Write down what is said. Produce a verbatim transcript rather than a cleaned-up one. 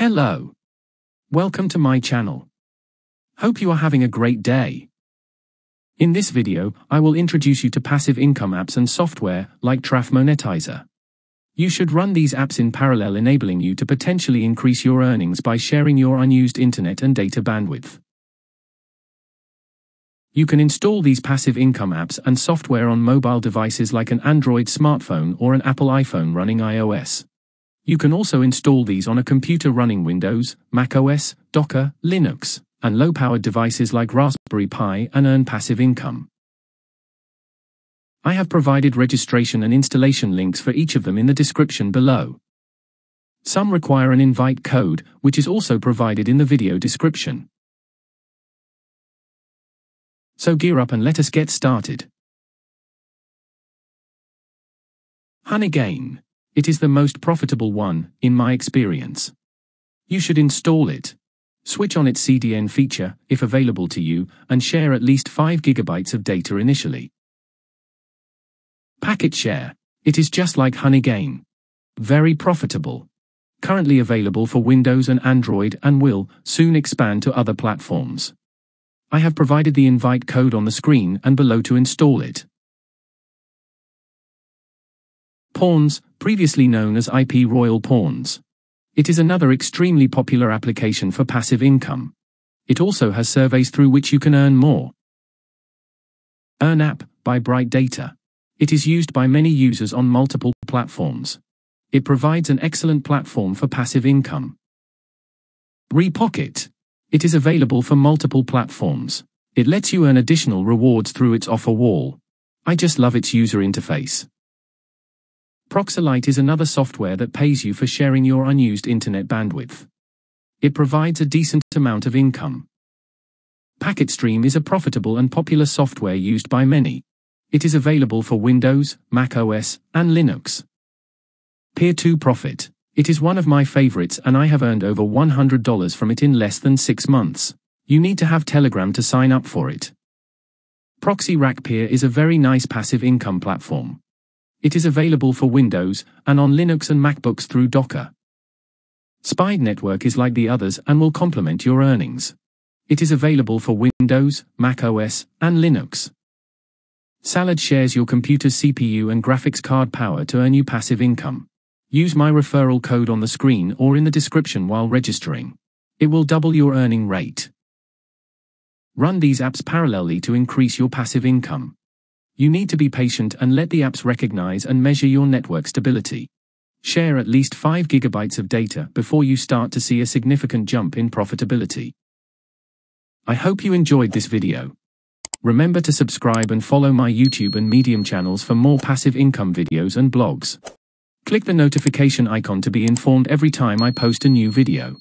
Hello. Welcome to my channel. Hope you are having a great day. In this video, I will introduce you to passive income apps and software, like TraffMonetizer. You should run these apps in parallel, enabling you to potentially increase your earnings by sharing your unused internet and data bandwidth. You can install these passive income apps and software on mobile devices like an Android smartphone or an Apple iPhone running iOS. You can also install these on a computer running Windows, macOS, Docker, Linux, and low-powered devices like Raspberry Pi and earn passive income. I have provided registration and installation links for each of them in the description below. Some require an invite code, which is also provided in the video description. So gear up and let us get started. Honeygain. It is the most profitable one, in my experience. You should install it. Switch on its C D N feature, if available to you, and share at least five gigabytes of data initially. PacketShare. It is just like Honeygain. Very profitable. Currently available for Windows and Android and will soon expand to other platforms. I have provided the invite code on the screen and below to install it. Pawns, previously known as I P Royal Pawns. It is another extremely popular application for passive income. It also has surveys through which you can earn more. EarnApp, by Bright Data. It is used by many users on multiple platforms. It provides an excellent platform for passive income. Repocket. It is available for multiple platforms. It lets you earn additional rewards through its offer wall. I just love its user interface. Proxylite is another software that pays you for sharing your unused internet bandwidth. It provides a decent amount of income. PacketStream is a profitable and popular software used by many. It is available for Windows, macOS, and Linux. Peer to Profit. It is one of my favorites and I have earned over one hundred dollars from it in less than six months. You need to have Telegram to sign up for it. ProxyRackPeer is a very nice passive income platform. It is available for Windows and on Linux and MacBooks through Docker. Spide Network is like the others and will complement your earnings. It is available for Windows, macOS, and Linux. Salad shares your computer's C P U and graphics card power to earn you passive income. Use my referral code on the screen or in the description while registering. It will double your earning rate. Run these apps parallelly to increase your passive income. You need to be patient and let the apps recognize and measure your network stability. Share at least five gigabytes of data before you start to see a significant jump in profitability. I hope you enjoyed this video. Remember to subscribe and follow my YouTube and Medium channels for more passive income videos and blogs. Click the notification icon to be informed every time I post a new video.